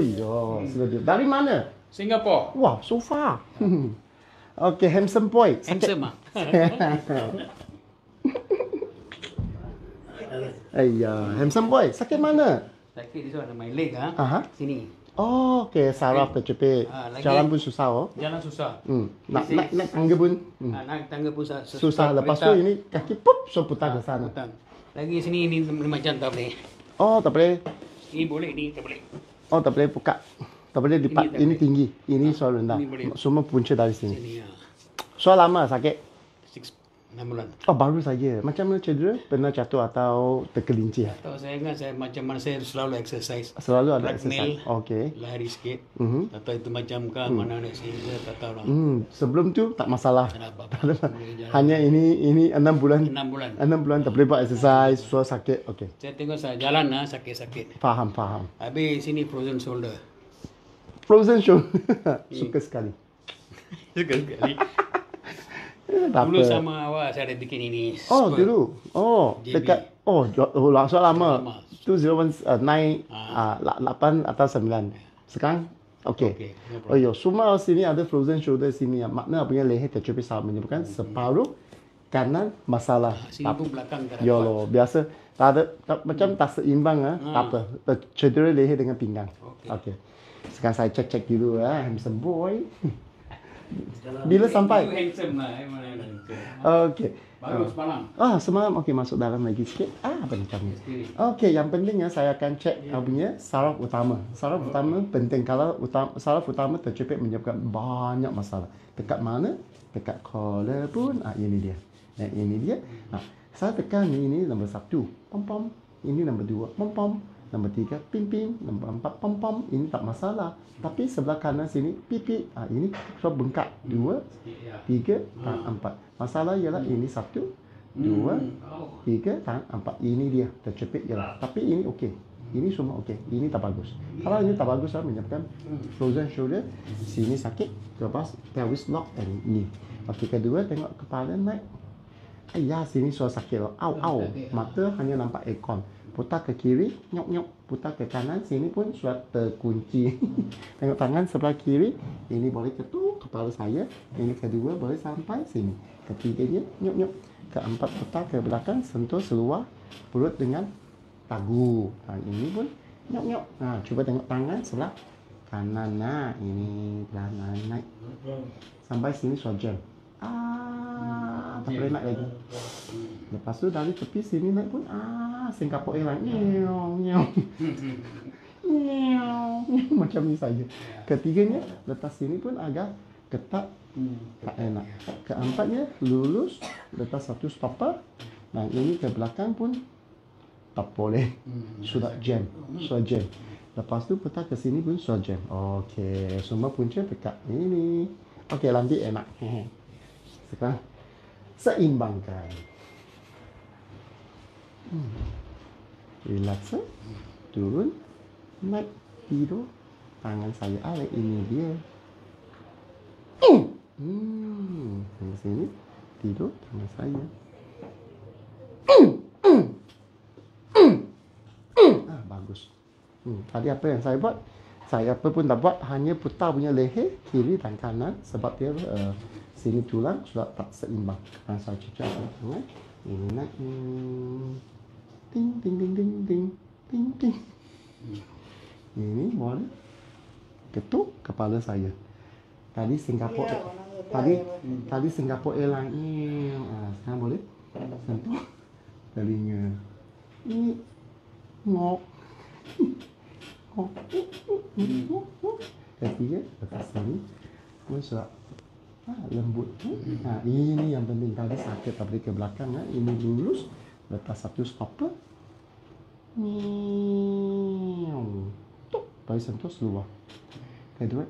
Iya, sudah dia. Dari mana? Singapore. Wah, so far. Okay, handsome boy. Handsome ah. Ayah, handsome boy. Sakit mana? Sakit di sana, my leg ah. Aha. Sini. Oh, okay. Saraf tercepit. Jalan pun susah oh. Jalan susah. Nak tangga pun. Nak tangga pun susah. Susah. Lepas tu ini kaki pop so putar ke sana. Lagi sini ini macam tak boleh. Oh, tak boleh. Ini boleh, ini tak boleh. Oh, tak boleh buka. Tak boleh lipat. Ini tinggi. Ini soal rendah. Semua punca dari sini. Soal lama sakit? 6 bulan. Oh, baru saja. Macam mana cedera? Pernah jatuh atau terkelincir? Atau saya ingat saya macam mana saya selalu exercise. Selalu ada exercise. Okey. Lari sikit. Atau itu macam ke mana nak saya tak tahu lah. Sebelum tu tak masalah. Hanya ini 6 bulan. 6 bulan. 6 bulan tak boleh buat exercise, soal sakit. Okey. Saya tengok saya jalan lah sakit-sakit. Faham, faham. Habis sini frozen shoulder. Frozen shoulder. Suka sekali. Suka sekali. Dulu sama awak saya ada bikin ini. Oh, dulu. Oh, dekat. Oh, langsung lama. 2019, 8 atau 9. Sekarang? Okey. Oh, yo. Semua sini ada frozen shoulder sini. Makna punya leher tercubit sama menyebabkan separuh kanan masalah. Sini pun belakang tak ada. Yo lo. Biasa. Tak ada. Macam tak seimbang ah. Tak apa. Cedera leher dengan pinggang. Okey. Sekarang saya cek dulu ah. Handsome boy. Bila sampai? Okey. Baru semalam. Ah, semalam. Okey, masuk dalam lagi sikit. Ah, bentar. Okey, yang pentingnya saya akan cek punya saraf utama. Saraf utama penting. Kalau saraf utama tercubit menyebabkan banyak masalah. Dekat mana? Dekat collar pun. Ah, ini dia. Dan ini dia. Ah, saya tekan ini nombor 1. Pom pom. Ini nombor 2. Pom pom. Nombor 3, pim-pim. Nombor 4, pom-pom. Ini tak masalah. Tapi sebelah kanan sini, pipi. Ha, ini sebab bengkak. 2, 3, 4. Masalah ialah ini 1, 2, 3, 4. Ini dia. Tercepit ialah. Tapi ini okey. Ini semua okey. Ini tak bagus. Kalau ini tak bagus, saya menyebabkan frozen shoulder. Sini sakit. Lepas, pelvis lock and knee. Okey, kedua, tengok kepala naik. Ayah, sini suara sakit. Au, au. Mata hanya nampak ekor. Putar ke kiri, nyok-nyok. Putar ke kanan, sini pun surat terkunci. Tengok tangan sebelah kiri. Ini boleh ketuk kepala saya. Ini kedua boleh sampai sini. Ketiganya, nyok-nyok. Keempat, putar ke belakang, sentuh seluar perut dengan tagu. Nah, ini pun nyok-nyok. Nah, cuba tengok tangan sebelah kanan. Nah, ini pelan naik. Sampai sini surat jam. Ah, tak boleh naik lagi. Lepas tu dari tepi sini naik pun. Ah, Singapura hilang. Nyeong, nyeong. Nyeong. Macam ni saja. Ketiganya, letas sini pun agak ketat. Tak enak. Keempatnya, lulus. Letas satu stopper. Nah, ini ke belakang pun tak boleh. Sudah jam. Sudah jam. Lepas tu putar ke sini pun sudah jam. Okey. Semua punca dekat ini. Okey, nanti enak. Sekarang, seimbangkan. Relax. Turun. Naik. Tidur. Tangan saya alih. Ini dia. Dari sini. Tidur. Tangan saya. Ah, bagus. Tadi apa yang saya buat? Saya apa pun tak buat. Hanya putar punya leher. Kiri dan kanan. Sebab dia... sini tulang sudah tak seimbang. Saya cuci tangan. Ini naik. Ting ting ting ting ting ting ting. Ini boleh ketuk kepala saya. Tadi Singapura. Tadi Singapura hilang. Sekarang boleh sentuh telinga. Ini ngok. Ngok. Ketiga lepas sini. Pun sudah lembut. Nah, ini yang penting. Tadi sakit tak boleh ke belakang. Ini lurus. Lepas satu stopper. Nyeong. Tuk. Boleh sentuh seluar. Kedua.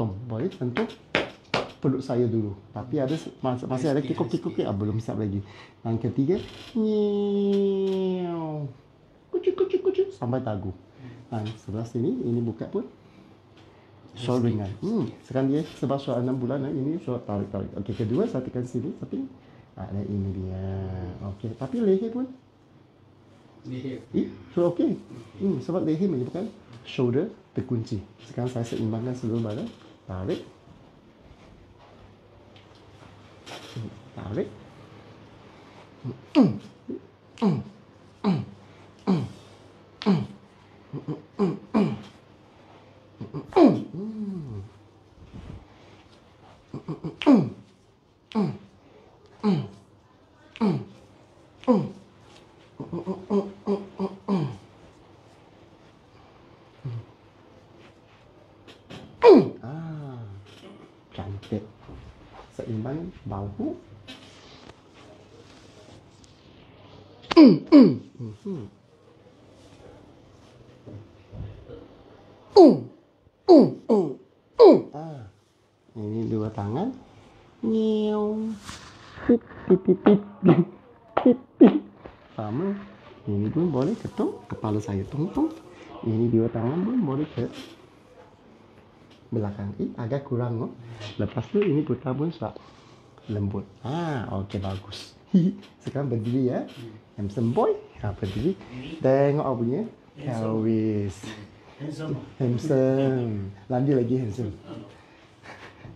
Tom. Boleh sentuh peluk saya dulu. Tapi ada masih ada kikuk-kikuk. Belum siap lagi. Yang ketiga. Nyeong. Kucuk-kucuk-kucuk. Sampai tagu. Sebelah sini. Ini buka pun. Soal ringan. Sekarang dia sebab soal 6 bulan. Ini soal tarik-tarik. Okey, kedua saya tekan sini. Tapi ada ini dia. Okey, tapi leher pun Sudah okey. Sebab leher menyebabkan shoulder terkunci. Sekarang saya seimbangkan seluruh badan. Tarik. Tarik. Cantik. Seimbang bahu. Ini dua tangan. Nyeong. Pip pip pip pip pip. Sama. Ini pun boleh ketuk kepala saya tungtung. Ini dua tangan pun boleh ke belakang. Agak kurang loh. Lepas tu ini putar pun suap lembut. Okey bagus. Sekarang berdiri ya. Handsome boy. Berdiri. Tengok apa punya. Pelvis. Handsome. Lagi handsome.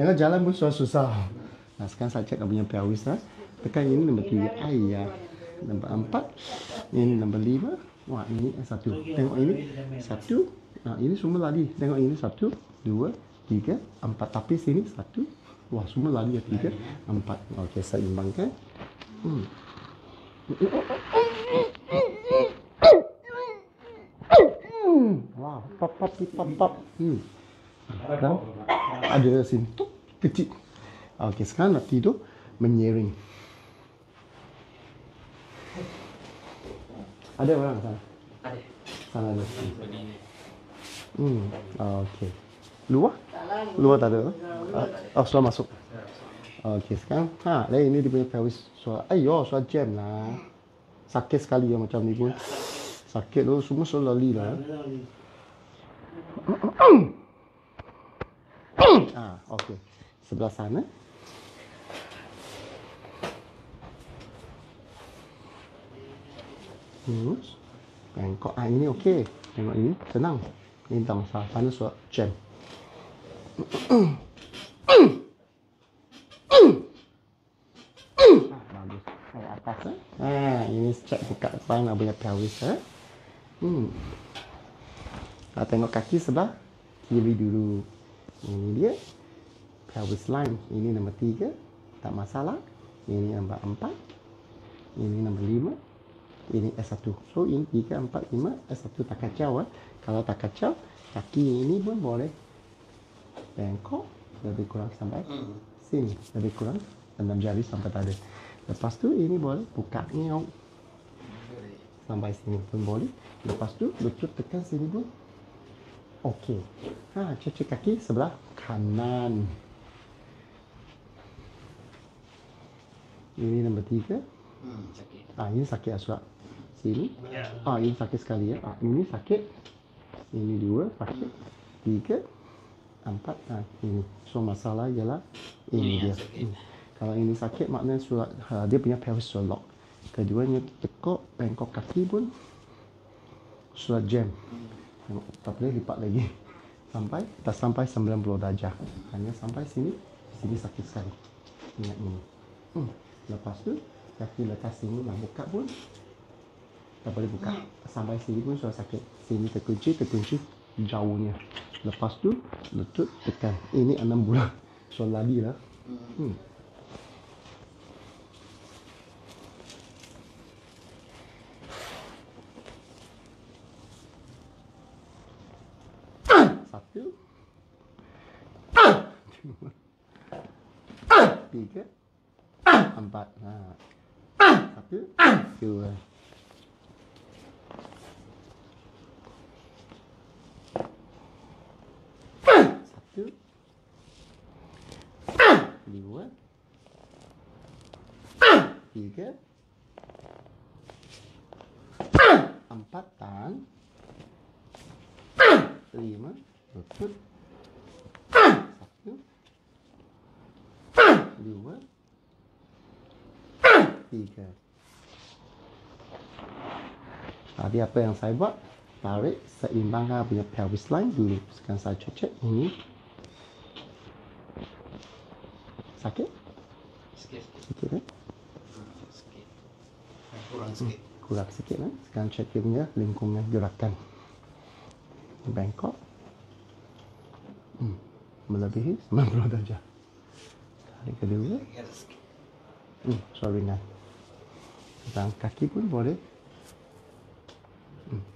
Tengok jalan pun susah. Nah sekarang saya cek apa punya pelvis lah. Tekan ini nombor 3. Ayah. Nombor 4. Ini nombor 5. Wah ini 1. Tengok ini 1. Ini semua lari. Tengok ini 1, 2, 3, 4. Tapi sini 1. Wah semua lari ya 3, 4. Okey saya imbangkan. Wah pop pop pop pop. Sekarang ada sini kecil. Okey sekarang nak tidur menyering. Ada orang sana. Ada. Sana ada. Okey. Luar? Luar tak ada. Suara masuk. Okey, sekarang. Ini dia punya pelvis suara. Ayo, suara jam lah. Sakit sekali ya macam ni pun. Sakit tu semua suara lali lah. Okey. Sebelah sana. Terus. Tengok ini okey. Tengok ini tenang. Ini tang sah, panas suara jam. Bagus. Saya atas. Ini cek buka depan nak punya pelvis. Tengok kaki sebelah kiri dulu. Ini dia pelvis line. Ini nombor 3. Tak masalah. Ini nombor 4. Ini nombor 5. Ini S1. So ini 3, 4, 5. S1 tak kacau. Kalau tak kacau, kaki ini pun boleh bengkok lebih kurang sampai sini. Lebih kurang 6 jari sampai tadi. Lepas tu ini boleh buka ngeong sampai sini pun boleh. Lepas tu lutut tekan sini pun okey. Cuci kaki sebelah kanan. Ini nombor 3. Ini sakit aswak. Sini. Ini sakit sekali ya. Ini sakit. Ini 2, sakit. 3, 4, ini. So masalah ialah ini dia. Kalau ini sakit maknanya surat, dia punya pelvis surat lock. Keduanya tekuk, bengkok kaki pun surat jam. Tak boleh lipat lagi. Sampai, tak sampai 90 darjah. Hanya sampai sini, sini sakit sekali. Ingat ini. Lepas tu, kaki letak sini nak buka pun tak boleh buka. Sampai sini pun sudah sakit. Sini terkunci jauhnya. Lepas tu, lutut tekan. Ini 6 bulan. So, lari lah. Satu. 2, 3. 4. 1, 2. Dua, 3, 4, tangan, 5, lutut, 1, 2, 3, Jadi apa yang saya buat, tarik seimbangkan punya pelvis line dulu. Sekarang saya cocok ini. Sakit? Sikit kan? Kurang sikit kan? Sekarang cek punya lingkungan gerakan. Bengkok. Melebihi 90 darjah. Tarik kedua. Soringan. Dan kaki pun boleh.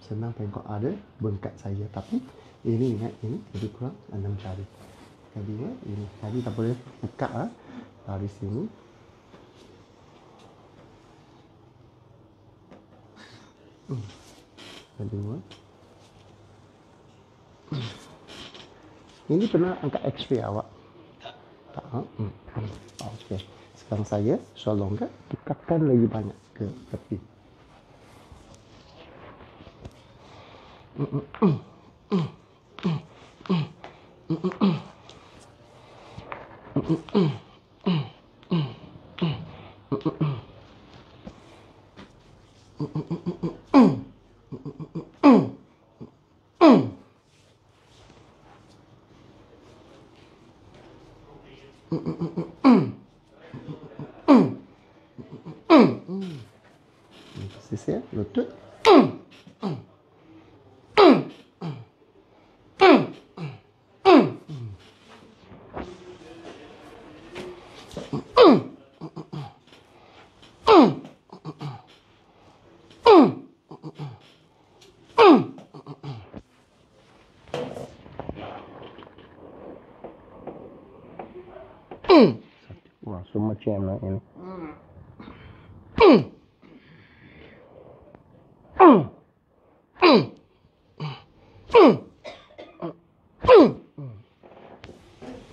Senang tengok ada bengkak saya, tapi ini ingat ini lebih kurang 6 jari. Kedua ini tadi tak boleh buka lah. Dari sini kedua ini pernah angkat X-ray awak? Tak ha? Okay. Sekarang saya solongkan, dekatkan lagi banyak ke tepi. Sisi lutut. Wah, semua macam lah ini.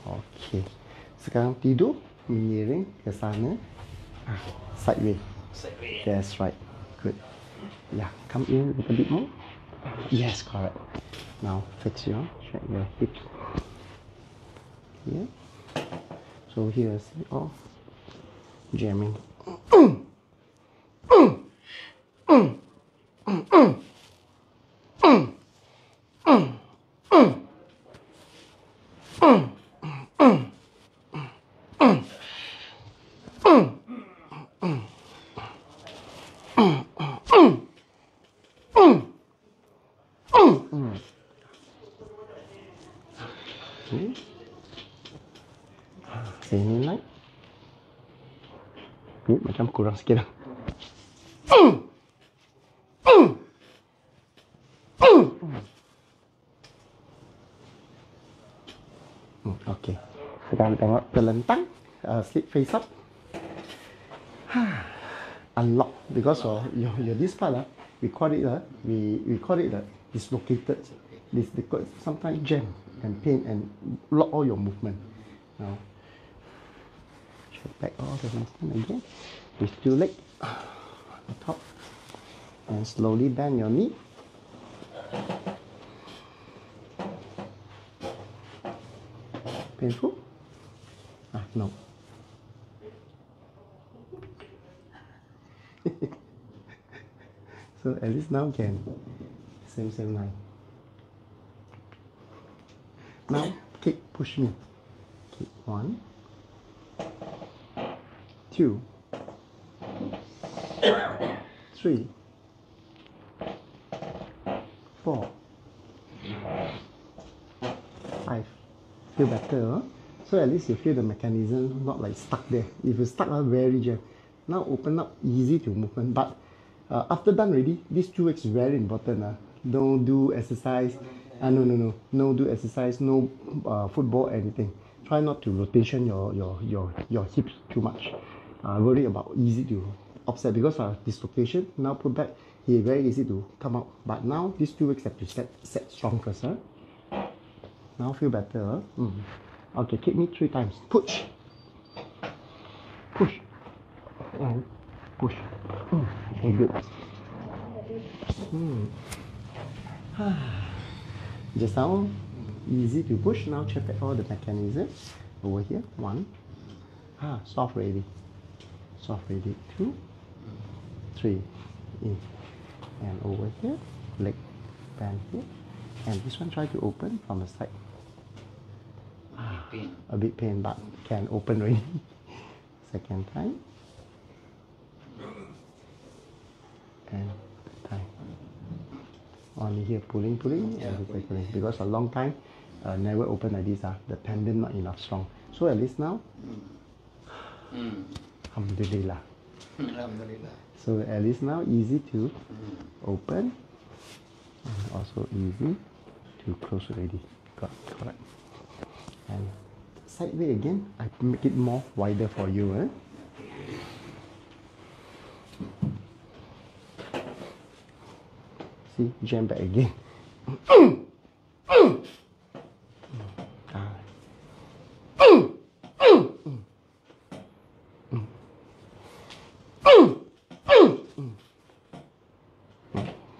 Okey. Sekarang tidur miring ke sana. Sideways. That's right. Good. Yeah, come in a little bit more. Yes, correct. Now fix your hip. Yeah. So here's all jamming. Sini naik. Ni macam kurang sikit dah. Okey. Sekarang tengok terlentang. Sleep face up. Unlock because of your this part lah. We call it dislocated. This because sometimes jam and pain and block all your movement. Now back all the movement again with two legs on top and slowly bend your knee. Painful? No. So at least now can same line. Now kick, push me. Kick 1, 2, 3, 4, 5. Feel better, huh? So at least you feel the mechanism, not like stuck there. If you stuck, very jam. Now open up, easy to movement. But after done already, these 2 weeks is very important. Don't do exercise. No do exercise. No football, anything. Try not to rotation your hips too much. Worry about easy to upset because of dislocation. Now put back, it's very easy to come out. But now these 2 weeks have to set strong first. Now feel better. Okay, kick me 3 times. Push. Push. And push. Okay, good. Just now, easy to push. Now check out all the mechanisms over here. 1. Soft ready. 2. 3. In. and over here, leg pan here, and this one try to open from the side. A bit pain, but can open already. Second time. And third time. Only here pulling, and pulling. Because a long time never open like this. The tendon not enough strong. So at least now, alhamdulillah. So at least now easy to open, and also easy to close already. Got correct. And sideway again, I make it more wider for you. See, jam back again.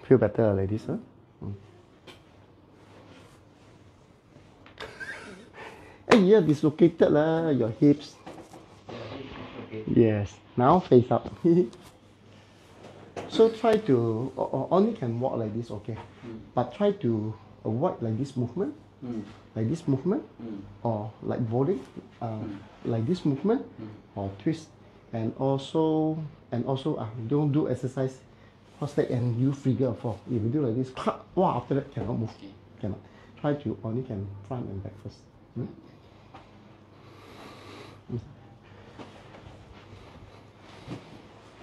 Feel better like this, huh? Yeah, dislocated lah, your hips. Okay. Yes, now face up. So try to only can walk like this, okay, but try to avoid like this movement, or like volley, like this movement, or twist, and also don't do exercise horse leg and you figure of four. If you do like this, wow, after that cannot move, cannot. Try to only can front and back first.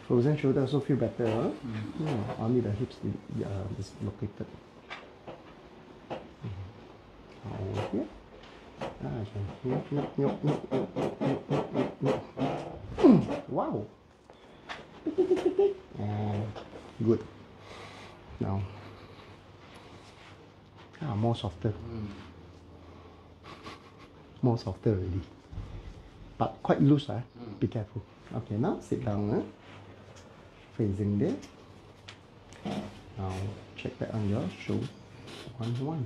Frozen shoulder also feel better, huh? Yeah, only the hips dislocated. Over here. I can hear. Wow! And good. Now, more softer. More softer already. But quite loose, huh? Be careful. Okay, now sit down. Facing there. Now check back on your shoulder. 1, 1,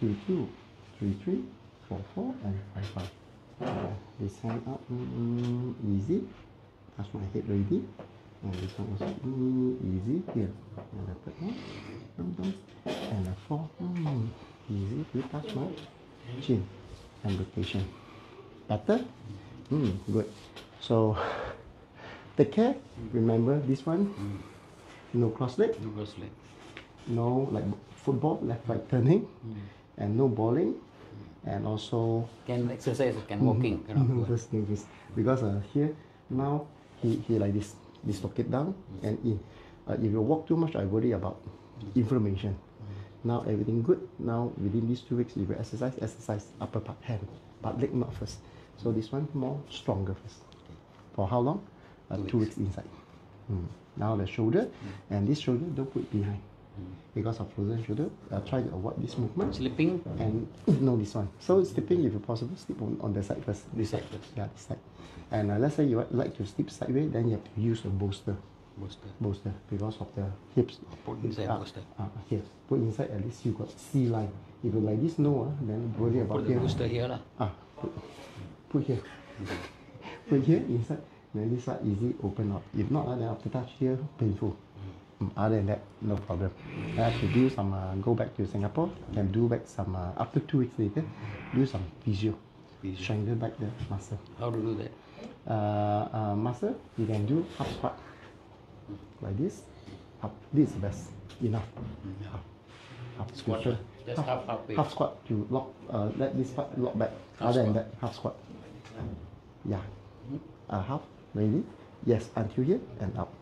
2, 2, 3, 3, 4, 4, and 5, 5. This hand up, easy. Touch my head already. And this one also easy here. And the third one, and the fourth, easy to touch my chin and rotation. Better. Good. So. Take care. Remember this one. No cross leg. No cross leg. No like football left right turning, and no bowling, and also can exercise, can walking. Because here now he like this, dislocate down and in. If you walk too much, I worry about inflammation. Now everything good. Now within these 2 weeks, if you exercise upper part hand, but leg not first. So this one more stronger first. For how long? 2 weeks inside. Now the shoulder, and this shoulder don't put it behind because of frozen shoulder. Try to avoid this movement. Sleeping and no this one. So sleeping, if possible, sleep on the side first. This side first. Yeah, this side. And let's say you like to sleep sideways, then you have to use a bolster. Bolster because of the hips. Put inside bolster. Yes. Put inside, at least you got C line. If you like this no, then worry about put the here. Bolster here lah. Put here. Put here inside. Then this side easy, open up. If not, then after touch here, painful. Other than that, no problem. I have to do some, go back to Singapore and do back some, after 2 weeks later, do some physio. Strengthen back the muscle. How to do that? Muscle, you can do half squat. Like this, half. This is best, enough. Half squat. Just half squat to lock, let this part lock back. Other than that, half squat. Yeah. Half, ready? Yes, until here and up.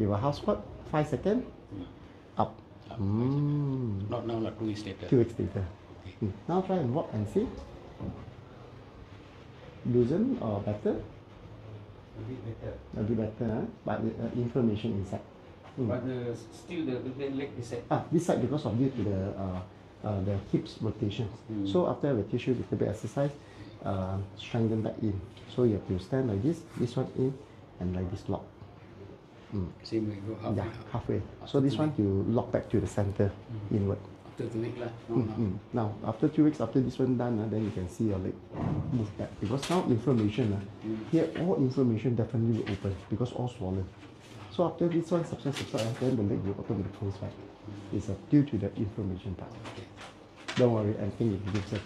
You will half squat, 5 seconds, up. Not now, like 2 weeks later. 2 weeks later. Okay. Now try and walk and see. Loosen or better? A bit better. A bit better, huh? But inflammation inside. But still the leg is set. This side because of due to the hips rotations. So after rotation, a little bit exercise. Strengthen back in. So you have to stand like this, this one in, and like this lock. Same way, go halfway. Yeah, halfway. So this one you lock back to the center, inward. After 2 weeks lah. Now after 2 weeks, after this one done, then you can see your leg move back. Because now inflammation, here all inflammation definitely will open because all swollen. So after this one, subside, and then the leg will automatically close back. It's due to the information part. Don't worry, I think it gives a...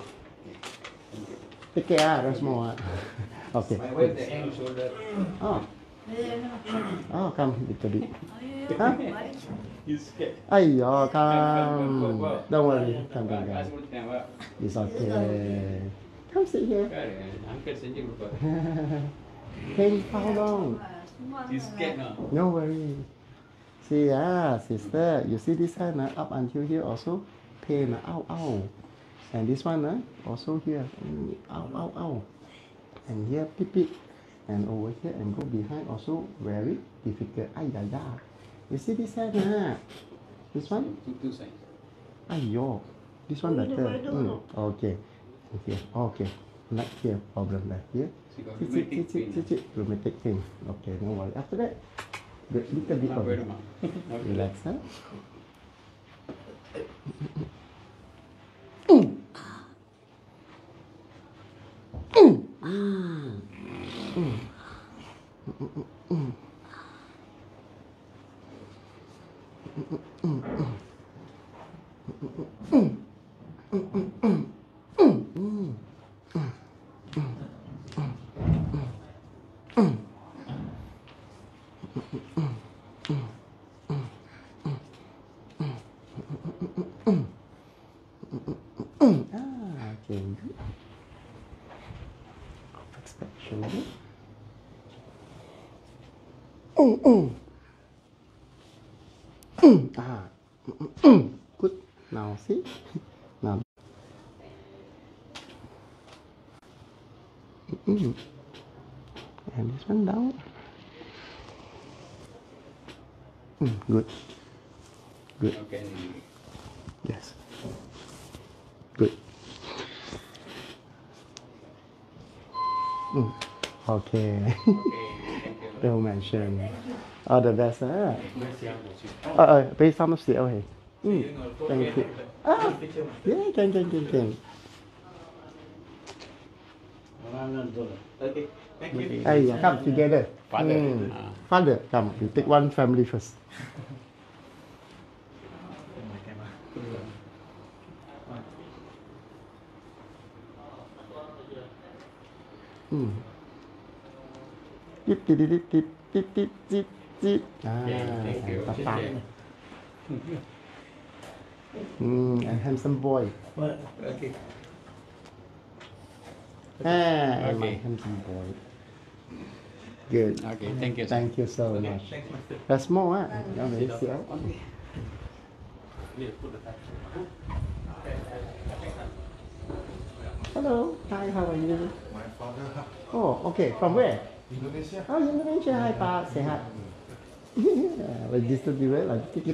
Take care, rest more. Okay. My wife, the hand shoulder. Oh. Oh, come little bit. Huh? You scared. Ayo, come. Don't worry, come. It's okay. Come sit here. Hey, how long? You scared, no? No worry. See, sister, you see this hand up until here also? Pain, ow, ow. And this one also here, ow, ow, ow. And here, pip, pip. And over here and go behind also very difficult. Ay, ya, ya. You see this hand? This one? Two sides. Ayo. This one better. Okay. Okay. Okay. Not here. Problem right here. Rheumatic thing. Okay, no worry. After that, a little bit of relax. Good. Now see. Now. And this one down. Good. Good. Okay. Yes. Good. Okay. Don't mention. Oh, the best, huh? Pay some of the okay. Thank you. Ah, yeah, can. Okay, thank you. Hey, come together. Father, Father, come. You take one family first. Tip, tip, tip, tip, tip, tip, tip. And handsome boy. What? Okay. Okay. Handsome boy. Good. Okay, thank you. Thank you so much. Thanks, Master. That's more, Okay. Hello. Hi, how are you? My father. Oh, okay. From where? Indonesia. Oh, Indonesia. Hi, Pak. Sehat. Yeah, like this to be right, like